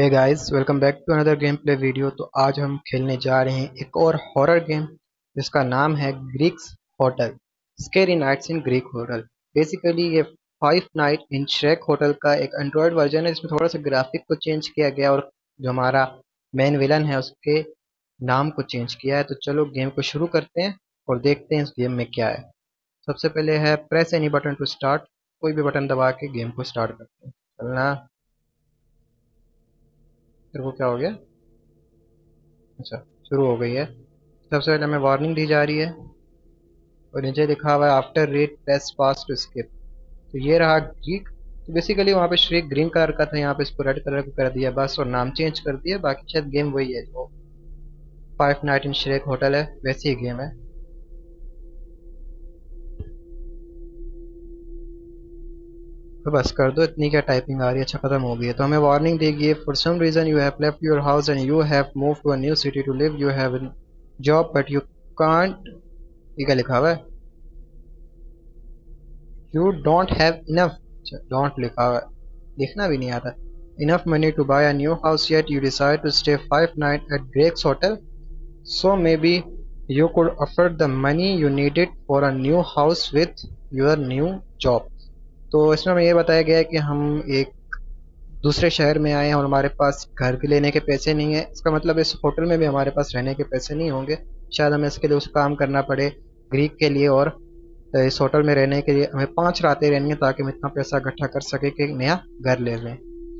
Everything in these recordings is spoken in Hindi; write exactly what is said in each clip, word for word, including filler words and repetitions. Hey guys welcome back to another game play video. तो आज हम खेलने जा रहे हैं एक और हॉरर गेम जिसका नाम है Greek's hotel, scary nights in Greek hotel. Basically ये five night in Shrek hotel का एक एंड्रॉयड वर्जन है। इसमें थोड़ा सा ग्राफिक को चेंज किया गया और जो हमारा मेन विलन है उसके नाम को चेंज किया है। तो चलो गेम को शुरू करते हैं और देखते हैं इस गेम में क्या है। सबसे पहले है press any button to start, कोई भी बटन दबा के गेम को स्टार्ट करते हैं। चलना, तेरे को क्या हो गया? अच्छा, शुरू हो गई है। सबसे पहले हमें वार्निंग दी जा रही है और नीचे लिखा हुआ है after read press pass to skip. तो ये रहा ग्रीक। तो बेसिकली वहाँ पे श्रेक ग्रीन कलर का था, यहाँ पे इसको रेड कलर का कर दिया बस, और नाम चेंज कर दिया। बाकी शायद गेम वही है जो five night in Shrek hotel है, वैसी ही गेम है। तो बस कर दो, इतनी क्या टाइपिंग आ रही है। अच्छा, खत्म हो गई है। तो हमें वार्निंग देगी, for some reason you have left your house and you have move to a new city to live, you have a job but you can't, ये क्या लिखा हुआ है, you don't have enough, don't लिखा हुआ है, लिखना भी नहीं आता, enough money to buy a new house yet you decide to stay five night at Greek's hotel, so maybe you could afford the money you needed for a new house with your new job. तो इसमें हमें ये बताया गया है कि हम एक दूसरे शहर में आए हैं और हमारे पास घर भी लेने के पैसे नहीं है। इसका मतलब इस होटल में भी हमारे पास रहने के पैसे नहीं होंगे। शायद हमें इसके लिए उस काम करना पड़े ग्रीक के लिए, और इस होटल में रहने के लिए हमें पांच रातें रहनी है ताकि हम इतना पैसा इकट्ठा कर सके कि नया घर ले लें।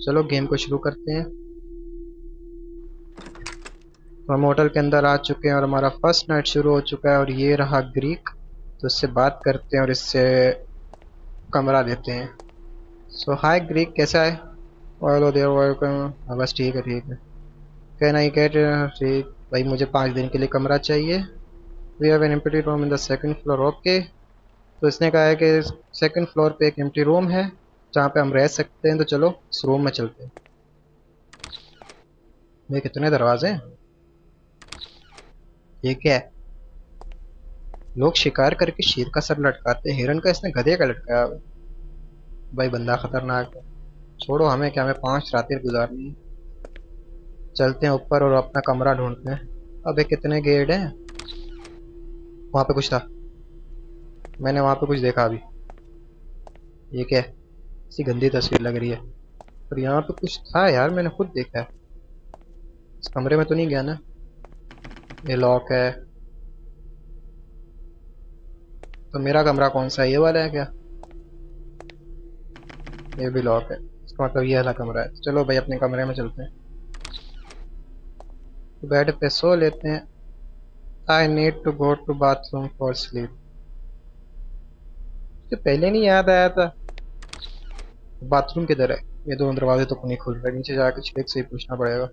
चलो गेम को शुरू करते हैं। तो हम होटल के अंदर आ चुके हैं और हमारा फर्स्ट नाइट शुरू हो चुका है। और ये रहा ग्रीक, तो इससे बात करते हैं और इससे कमरा देते हैं। सो हाय ग्रीक, कैसा है? Hello there, welcome. बस ठीक है, ठीक है। कैन आई गेट, ठीक भाई, मुझे पाँच दिन के लिए कमरा चाहिए। We have an empty room in the second floor. Okay, तो इसने कहा है कि सेकंड फ्लोर पे एक एम्प्टी रूम है जहाँ पे हम रह सकते हैं। तो चलो इस रूम में चलते हैं। ये कितने दरवाजे हैं? ये क्या है? लोग शिकार करके शेर का सर लटकाते, हिरन का, इसने गधे का लटकाया। भाई बंदा खतरनाक है। छोड़ो हमें क्या, हमें पांच रातें गुजारनी। चलते हैं ऊपर और अपना कमरा ढूंढते हैं। अबे कितने गेट हैं? वहाँ पे कुछ था, मैंने वहाँ पे कुछ देखा अभी। ये क्या है? इसी गंदी तस्वीर लग रही है। और यहाँ पे कुछ था यार, मैंने खुद देखा है। इस कमरे में तो नहीं गया ना? ये लॉक है। तो मेरा कमरा कौन सा है? ये वाला है क्या? ये भी लॉक है, इसका मतलब ये वाला कमरा है। चलो भाई अपने कमरे में चलते हैं, तो बेड पे सो लेते हैं। I need to go to bathroom for sleep. तो पहले नहीं याद आया था। बाथरूम किधर है? ये दोनों दरवाजे तो नहीं खुल रहे। नीचे जाकर श्रेक से ही पूछना पड़ेगा,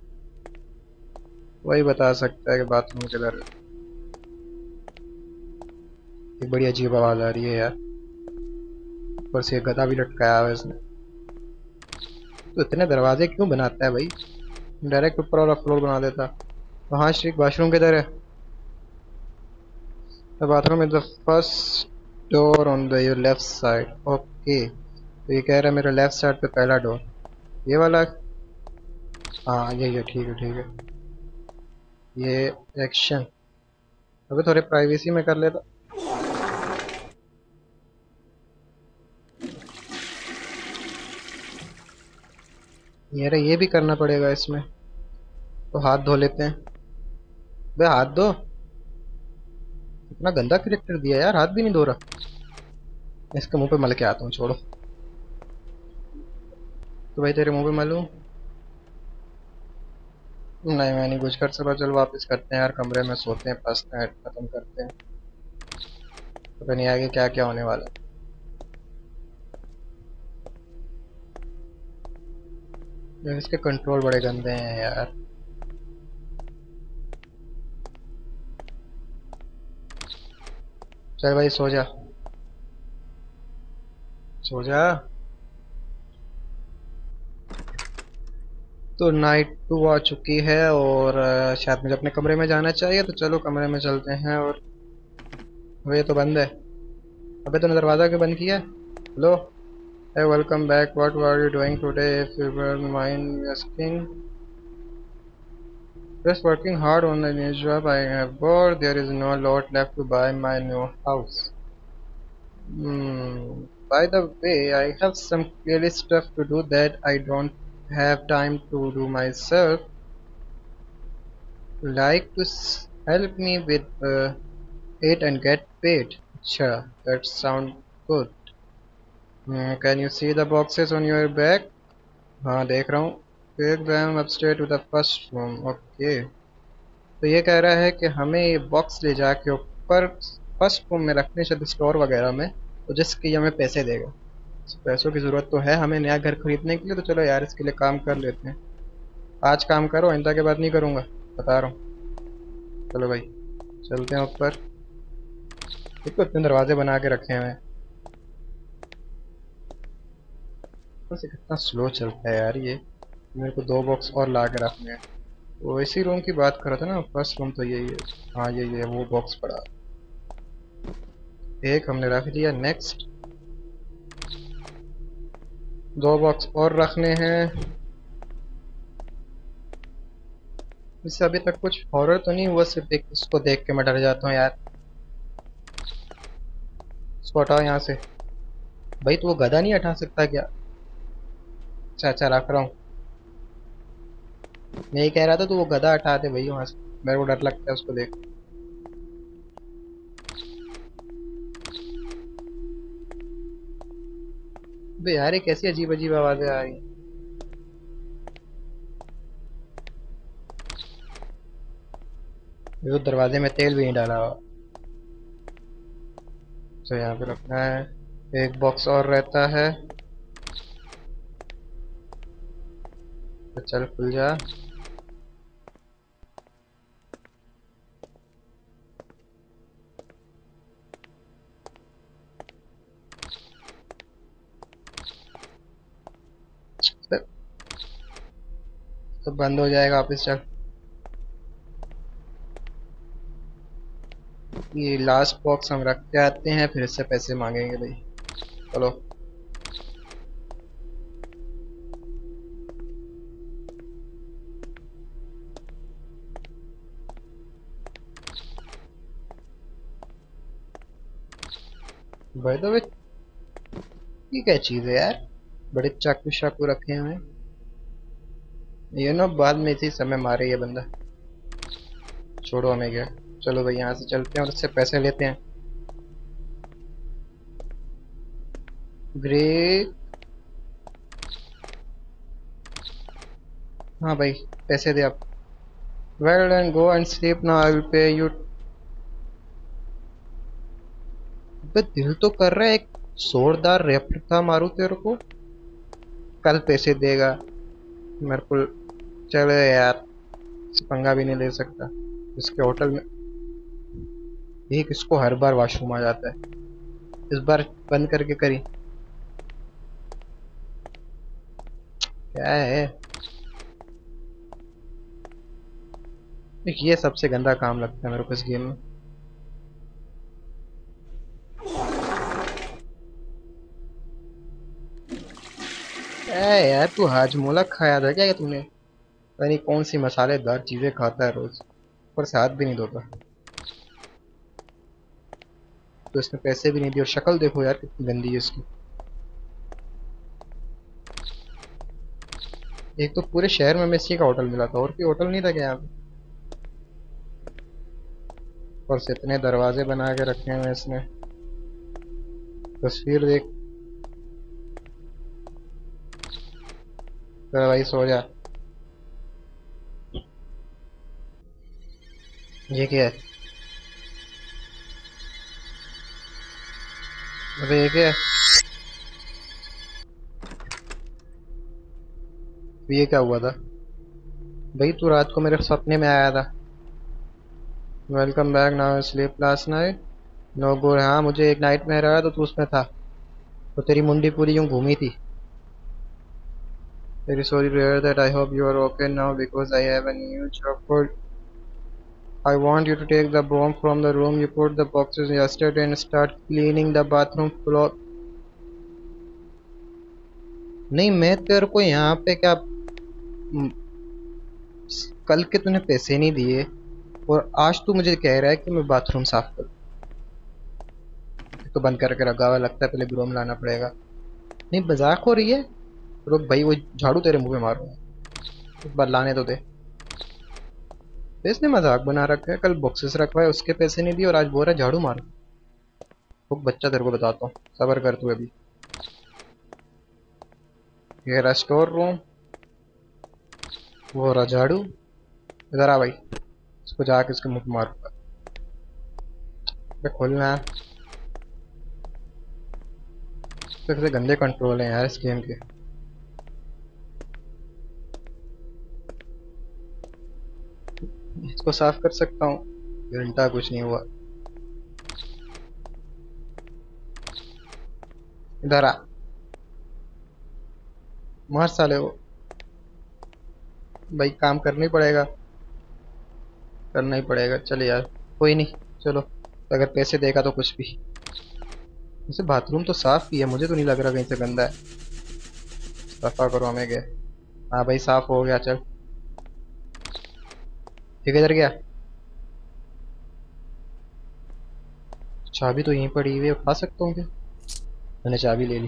वही बता सकता है कि बाथरूम किधर है। एक बड़ी अजीब आवाज आ रही है यार, ऊपर से गधा भी लटकाया हुआ है इसने। तो इतने दरवाजे क्यों बनाता है भाई, डायरेक्ट ऊपर वाला फ्लोर बना देता। वहाँ श्रेक बाथरूम किधर है? The bathroom is the first door on the your left side. Okay, तो ये कह रहा है मेरा लेफ्ट साइड पे पहला डोर, ये वाला। हाँ यही है, ठीक है ठीक है। ये एक्शन अभी थोड़े प्राइवेसी में कर लेता। यार ये भी करना पड़ेगा इसमें, तो हाथ धो लेते हैं। बे हाथ धो, इतना गंदा कैरेक्टर दिया यार, हाथ भी नहीं धो रहा। इसके मुंह पे मल के आता हूँ, छोड़ो। तो भाई तेरे मुंह पे मलूं? नहीं, मैं नहीं कुछ कर सकता। चलो वापस करते हैं यार कमरे में, सोते हैं, फंसते हैं, खत्म करते हैं। पता नहीं आगे क्या क्या होने वाला है। इसके कंट्रोल बड़े गंदे हैं यार। चल भाई सो जा, सो जा। तो नाइट टू आ चुकी है और शायद मुझे अपने कमरे में जाना चाहिए। तो चलो कमरे में चलते हैं। और वे तो बंद है। अबे तूने दरवाजा क्यों बंद किया? लो, welcome back, what are you doing today, if you don't mind asking. Just working hard on the new job I have bought. There is no lot left to buy my new house. Hmm. By the way, I have some crazy stuff to do that I don't have time to do myself. Like to help me with uh, it and get paid. Sure, that sounds good. Mm, can you see the boxes on your back? हाँ देख रहा हूँ. Take them upstairs to the first room. Okay. तो ये कह रहा है कि हमें ये बॉक्स ले जाके ऊपर फर्स्ट रूम में रखने शायद स्टोर वगैरह में, तो जिसकी हमें पैसे देगा. so, पैसों की ज़रूरत तो है हमें नया घर खरीदने के लिए. तो चलो यार इसके लिए काम कर लेते हैं. आज काम करो, आइंदा के बाद नहीं करूँगा, बता रहा हूँ. चलो भाई चलते हैं ऊपर. देखो इतने दरवाजे बना के रखे हैं. बस कितना स्लो चलता है यार ये. मेरे को दो बॉक्स और ला के रखने हैं. वो इसी रूम की बात कर रहा था ना, फर्स्ट रूम. तो यही है. हाँ यही है वो बॉक्स पड़ा, एक हमने रख दिया. नेक्स्ट दो बॉक्स और रखने हैं. इससे अभी तक कुछ हॉरर तो नहीं हुआ, सिर्फ एक इसको देख के मैं डर जाता हूँ यार. इसको हटाओ यहाँ से भाई. तो वो गधा नहीं हटा सकता क्या? अच्छा अच्छा रख रहा हूँ. मैं यही कह रहा था तो वो गधा हटा दे भाई वहाँ से, मेरे को डर लगता है उसको देख. भाई यार ये कैसी अजीब अजीब आवाजें आ रही हैं. वो दरवाजे में तेल भी नहीं डाला हुआ. तो यहाँ पे रखना है. एक बॉक्स और रहता है. तो चल खुल जा. तो बंद हो जाएगा वापस. चल ये लास्ट बॉक्स हम रख के आते हैं, फिर इससे पैसे मांगेंगे भाई. चलो भाई. तो ये क्या चीज है यार, बड़े चाकू शाकू रखे हुए हैं. ये ना बाद में इसी समय मारे ये बंदा. छोड़ो हमें क्या. चलो भाई यहाँ से चलते हैं और इससे पैसे लेते हैं. ग्रेक. हाँ भाई पैसे दे आप. Well done, go and sleep now, I will pay you. दिल तो कर रहा है एक जोरदार रेपटा मारू तेरे को. कल पैसे देगा मेरे को. चले यार पंगा भी नहीं ले सकता इसके होटल में. ये किसको हर बार वॉशरूम आ जाता है. इस बार बंद करके करी क्या है ये. सबसे गंदा काम लगता है मेरे को इस गेम में. ऐ यार तू हाजमोला खाया था क्या तूने? पता नहीं कौन सी मसालेदार चीजें खाता है रोज, पर साथ भी नहीं धोता. तो इसने पैसे भी नहीं दिए. और शक्ल देखो यार कितनी गंदी है इसकी. एक तो पूरे शहर में हमें इसी का होटल मिला था, और कोई होटल नहीं था क्या यहाँ पे? और इतने दरवाजे बना के रखे हैं इसने. तस्वीर देख. चलो भाई सो जा. ये क्या है? अबे ये क्या? ये क्या हुआ था भाई? तू रात को मेरे सपने में आया था. Welcome back, now sleep last night no good. हाँ मुझे एक नाइट में रहा तो तू उसमें था, तो तेरी मुंडी पूरी यूं घूमी थी. Very sorry to hear that. I hope you are okay now because I have a new job for. I want you to take the broom from the room you put the boxes yesterday and start cleaning the bathroom floor. नहीं मैं तेरे को यहाँ पे क्या कल के तूने पैसे नहीं दिए और आज तू मुझे कह रहा है कि मैं बाथरूम साफ करूँ। तो बंद करके रखा हुआ लगता है, पहले ब्रूम लाना पड़ेगा। नहीं मजाक हो रही है, रुक भाई वो झाड़ू तेरे मुँह पे मारूंगा, एक बार लाने तो दे। इसने मजाक बना रखा है, कल बॉक्सेस रखवाए उसके पैसे नहीं दिए और आज बोल रहा है झाड़ू मारो। रुक बच्चा तेरे को बताता हूँ, सब्र कर तू। अभी ये रहा स्टोर रूम, वो रहा झाड़ू। इधर आ भाई, इसको जाके इसके मुँह मारूंगा। खोलना है सबसे गंदे कंट्रोल है यार इस गेम के। इसको साफ कर सकता हूँ, घंटा कुछ नहीं हुआ। इधर आ मार साले वो। भाई काम करना ही पड़ेगा, करना ही पड़ेगा। चल यार कोई नहीं, चलो अगर पैसे देगा तो कुछ भी। वैसे बाथरूम तो साफ ही है, मुझे तो नहीं लग रहा कहीं से गंदा है। सफा करो हमें गए। हाँ भाई साफ हो गया, चल ठीक है। इधर गया, चाबी तो यहीं पड़ी हुई है, उठा सकता हूँ क्या? मैंने चाबी ले ली,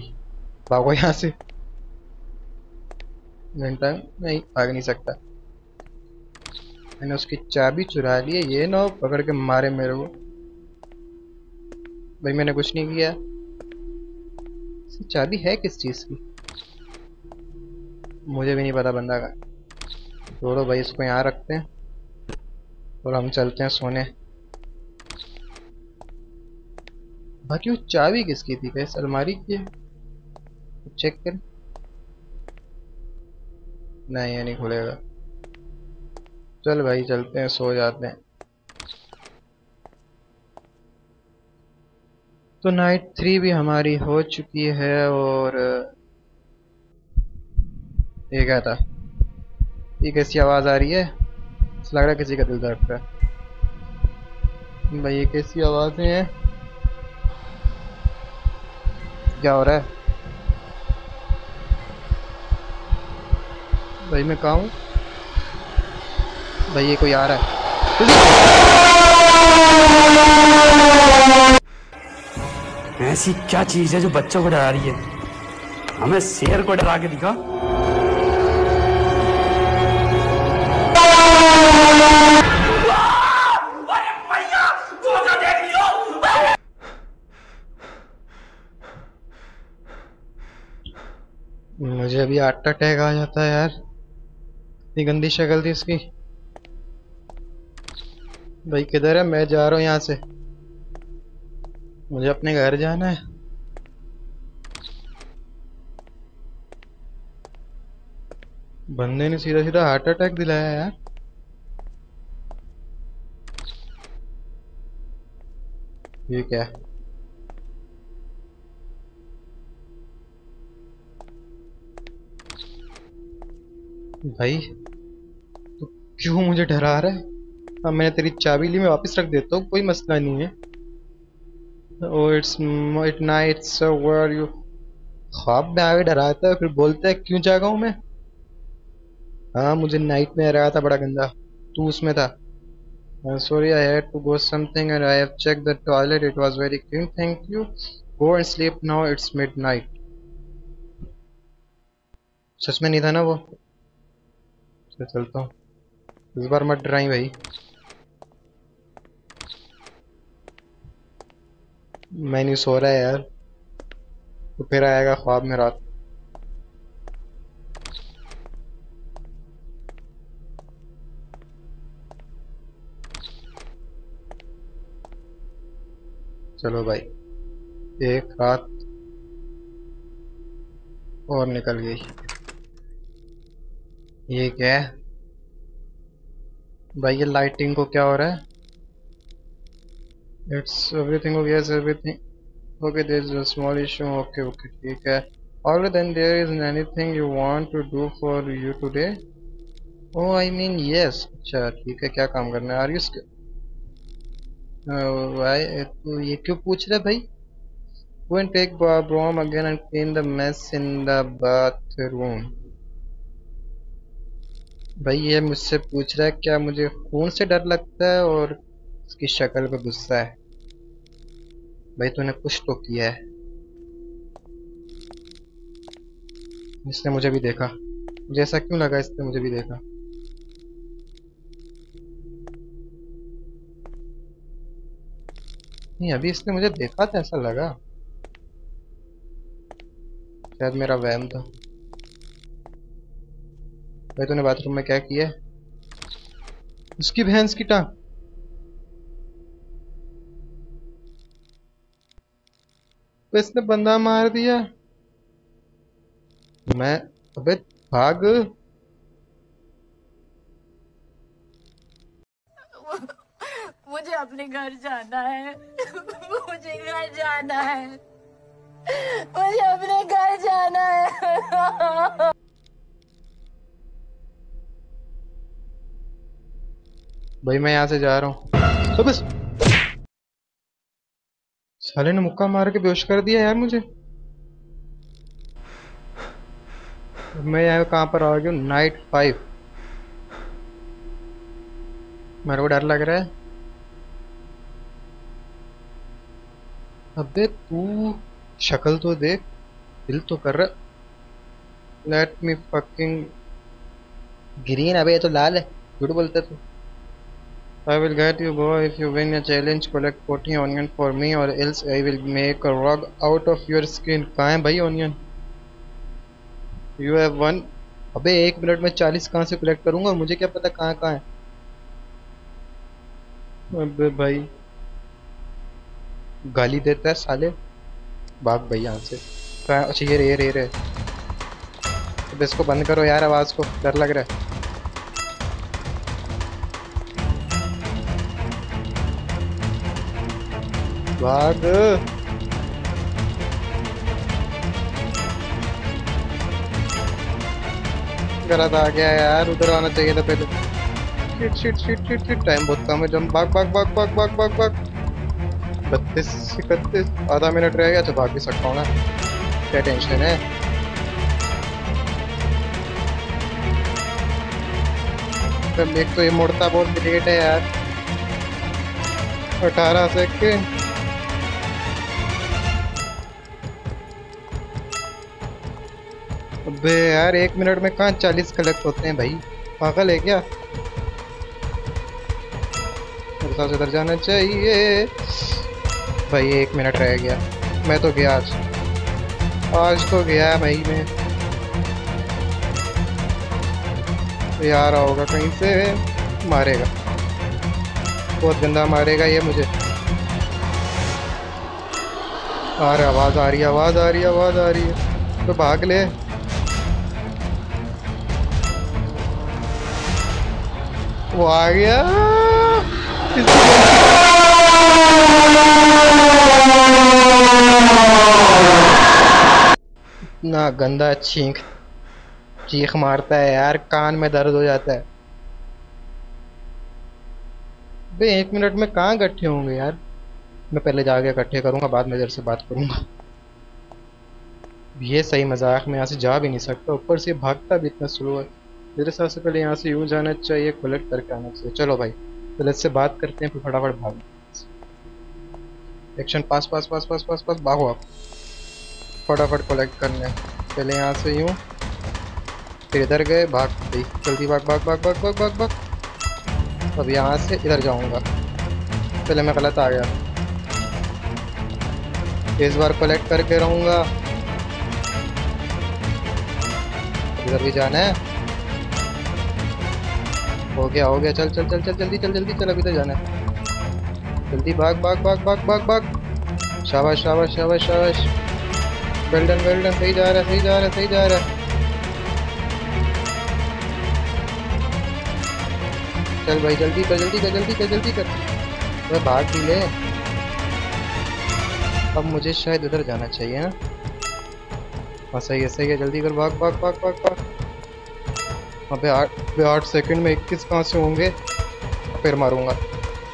भागो यहाँ से। घंटा नहीं भाग नहीं सकता, मैंने उसकी चाबी चुरा ली है। ये ना पकड़ के मारे मेरे को। भाई मैंने कुछ नहीं किया। चाबी है किस चीज़ की मुझे भी नहीं पता बंदा का। छोड़ो भाई इसको यहाँ रखते हैं और हम चलते हैं सोने। बाकी वो चाबी किसकी थी? कैसे अलमारी की? चेक कर। नहीं ये नहीं खुलेगा। चल भाई चलते हैं, सो जाते हैं। तो नाइट थ्री भी हमारी हो चुकी है और ये क्या था? ये कैसी आवाज़ आ रही है? लग रहा है किसी का दिल धड़क रहा है। भाई ये कैसी आवाज़ें हैं? क्या हो रहा है? भाई मैं कहाँ हूँ? भाई ये कोई आ रहा है। ऐसी क्या चीज है जो बच्चों को डरा रही है? हमें शेर को डरा के दिखा। अरे भैया तू तो देख लियो। मुझे अभी हार्ट अटैक आ जाता है यार, इतनी गंदी शक्ल थी इसकी। भाई किधर है? मैं जा रहा हूँ यहाँ से, मुझे अपने घर जाना है। बंदे ने सीधा सीधा हार्ट अटैक दिलाया यार। ये क्या? भाई तू तो क्यों मुझे डरा रहा है? अब मैंने तेरी चाबी ली, मैं वापस रख देता हूँ, कोई मसला नहीं है। Oh, it's at night, so where are you? ख्वाब में आगे डराता है फिर बोलता है क्यों जागा हूँ मैं। हाँ मुझे नाइट में रहा था बड़ा गंदा, तू उसमें था। Sorry I had to go something and I have check the toilet, it was very clean thank you, go and sleep now it's midnight. सच में नहीं था ना वो। चलता हूँ, इस बार मत डराई भाई। मैं नहीं सो रहा है यार, तो फिर आएगा ख्वाब में रात। चलो भाई एक रात और निकल गई। ये क्या है भाई? ये लाइटिंग को क्या हो रहा है? It's everything okay, yes everything okay, there is a small issue, okay okay ठीक है। और then there is anything you want to do for you today? Oh I mean yes, अच्छा ठीक है। क्या काम करना है? Are you scared? ये क्यों पूछ रहा है भाई? Go and take broom again and clean the mess in the bathroom. भाई ये मुझसे पूछ रहा है क्या मुझे खून से डर लगता है और उसकी शक्ल पे गुस्सा है। भाई तूने कुछ तो किया है, इसने मुझे भी देखा। मुझे ऐसा क्यों लगा इसने मुझे भी देखा। नहीं अभी इसने मुझे देखा था, ऐसा लगा शायद मेरा वहम था। भाई तूने बाथरूम में क्या किया है? उसकी भैंस की टांग। तो इसने बंदा मार दिया। मैं अबे भाग। मुझे अपने घर जाना है, मुझे घर जाना है, मुझे अपने घर जाना है। भाई मैं यहाँ से जा रहा हूँ। तो बस साले ने मुक्का मार के बेहोश कर दिया यार मुझे। मैं यहाँ कहाँ पर आ गया? Night five. मेरे को डर लग रहा है। अबे तू शक्ल तो देख, दिल तो कर रहा। Let me fucking green. अबे ये तो लाल है, झूठ बोलता तू। I will get you boy if you win your challenge. Collect forty onion for me और else I will make a rug out of your skin. कहाँ है भाई ऑनियन? You have one. अबे एक मिनट में चालीस कहाँ से कलेक्ट करूँगा और मुझे क्या पता कहाँ कहाँ है। अबे भाई गाली देता है साले, भाग भाई यहाँ से। अच्छा ये रे रे रे तो इसको बंद करो यार आवाज़ को, डर लग रहा है। भाग। गलत आ गया यार, उधर आना चाहिए था पहले। Shit shit shit shit shit time बहुत कम है। जम भाग भाग भाग भाग भाग भाग भाग। बत्तीस इकतीस आधा मिनट रह गया तो भाग भी सकता हूँ ना, क्या टेंशन है। तो एक तो ये मुड़ता बहुत लेट है यार। अठारह सेकेंड। अबे यार एक मिनट में कहाँ चालीस कलेक्ट होते हैं भाई, पागल है क्या? उधर जाना चाहिए भाई। एक मिनट रह गया, मैं तो गया आज, आज तो गया भाई मैं। ये आ रहा होगा कहीं से, मारेगा बहुत गंदा मारेगा ये मुझे। अरे आवाज़ आ रही है, आवाज़ आ रही है, आवाज़ आ रही है तो भाग ले। वो आ गया। ना गंदा चीख चीख मारता है यार, कान में दर्द हो जाता है। बे एक मिनट में कहाँ इकट्ठे होंगे यार। मैं पहले जाके इकट्ठे करूँगा, बाद में इधर से बात करूँगा। ये सही मजाक, मैं यहाँ से जा भी नहीं सकता, ऊपर से भागता भी इतना स्लो है। मेरे हिसाब से पहले यहाँ से यूँ जाना चाहिए, कलेक्ट करके आना चाहिए। चलो भाई पहले से बात करते हैं, फिर फटाफट भागो। एक्शन पास पास पास पास पास पास भागो आप फटाफट कलेक्ट करने। पहले यहाँ से यूँ, फिर इधर गए, भाग गई जल्दी, भाग भाग भाग भाग भाग भाग भाग। अब यहाँ से इधर जाऊँगा। पहले मैं गलत आ गया, इस बार कलेक्ट करके रहूँगा। इधर भी जाना है। हो गया हो गया, चल चल चल चल जल्दी चल जल्दी चल, अभी तो जाना है जल्दी। भाग भाग भाग भाग भाग भाग। शाबाश शाबाश शाबाश शाबाश। वेल डन वेल डन, सही जा रहा है सही जा रहा है सही जा रहा है। चल भाई जल्दी कर जल्दी कर जल्दी कर जल्दी कर। मैं भाग भी ले। अब मुझे शायद उधर जाना चाहिए ना। हाँ सही है सही है, जल्दी कर, भाग भाग भाग भाग भाग। अबे आठ आठ सेकंड में इक्कीस कहाँ से होंगे। फिर मारूंगा,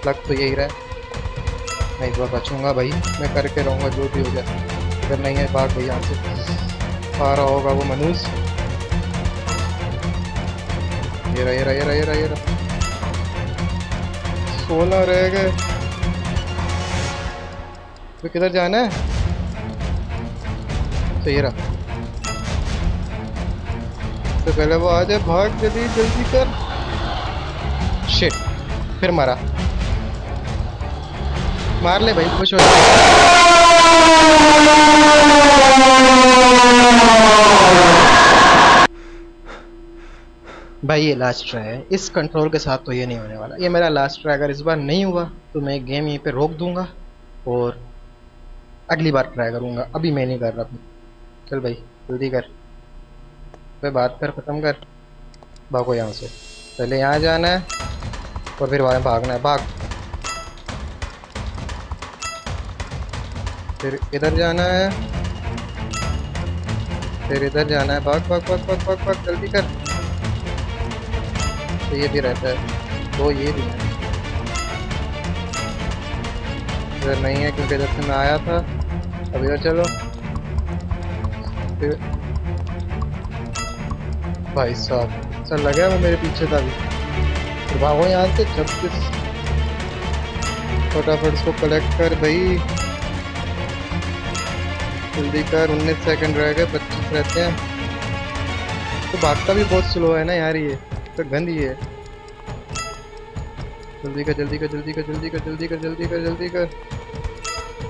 लग तो यही रहा है। मैं इस बार बचूंगा भाई, मैं करके रहूँगा जो भी हो जाए। अगर नहीं है भाग भाई यहाँ से। आ रहा होगा वो मनूज। ये रहा, ये रहा, ये रहा, ये रहा, ये रहा। सोलह रह गए। तो किधर जाना है? तो ये रहा। तो पहले वो आ जाए, भाग जल्दी जल्दी कर। शिट, फिर मारा। मार ले भाई, खुश हो जा। भाई ये लास्ट ट्राई है, इस कंट्रोल के साथ तो ये नहीं होने वाला। ये मेरा लास्ट ट्राई, अगर इस बार नहीं हुआ तो मैं गेम यहीं पे रोक दूंगा और अगली बार ट्राई करूंगा। अभी मैं नहीं कर रहा हूँ। चल भाई जल्दी कर, तो बात कर, ख़त्म कर। भागो यहाँ से। पहले यहाँ जाना है और फिर वहाँ भागना है। भाग, फिर इधर जाना है, फिर इधर जाना है। भाग भाग भाग भाग भाग भाग, जल्दी कर। तो ये भी रहता है, तो ये भी है। इधर नहीं है क्योंकि इधर से मैं आया था। अब इधर चलो। फिर भाई साहब, ऐसा लगा वो मेरे पीछे था भी। भागो यहाँ से जब किस, फटाफट इसको कलेक्ट कर भाई, जल्दी कर। उन्नीस सेकंड रह गए, पच्चीस रहते हैं। तो भागता भी बहुत स्लो है ना यार, ये तो गंद ही है। जल्दी कर, जल्दी कर, जल्दी कर, जल्दी कर, जल्दी कर, जल्दी कर, जल्दी कर।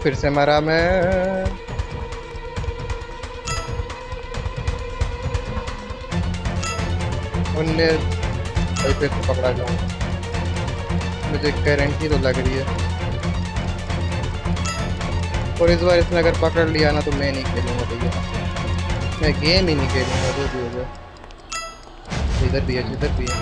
फिर से मारा मैं। उनने भाई पे तो पकड़ा जाऊँ, मुझे गारंटी तो लग रही है। और इस बार इसने अगर पकड़ लिया ना तो मैं नहीं खेलूँगा भैया, मैं गेम ही नहीं खेलूँगा। जो भी हो गया। इधर भी है, इधर भी है।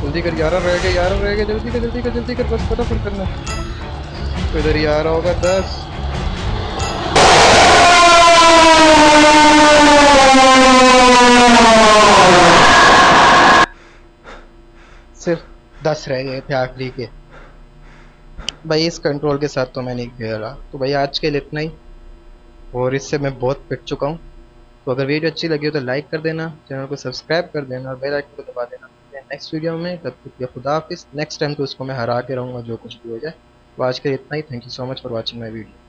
जल्दी कर, ग्यारह रह गए, ग्यारह रह गए। जल्दी कर, जल्दी कर, जल्दी कर, बस फटाफट करना। तो इधर ही आ रहा होगा। दस, सिर्फ दस रह गए थे आखिरी के। भाई इस कंट्रोल के साथ तो मैं नहीं खेल रहा। तो भाई आज के लिए इतना ही, और इससे मैं बहुत पिट चुका हूँ। तो अगर वीडियो अच्छी लगी हो तो लाइक कर देना, चैनल को सब्सक्राइब कर देना और बेल आइकन को दबा देना। नेक्स्ट वीडियो में तब तक या खुदा हाफिज़। नेक्स्ट टाइम तो उसको मैं हरा के रहूँगा, जो कुछ भी हो जाए। तो आज के लिए इतना ही। Thank you so much for watching my video.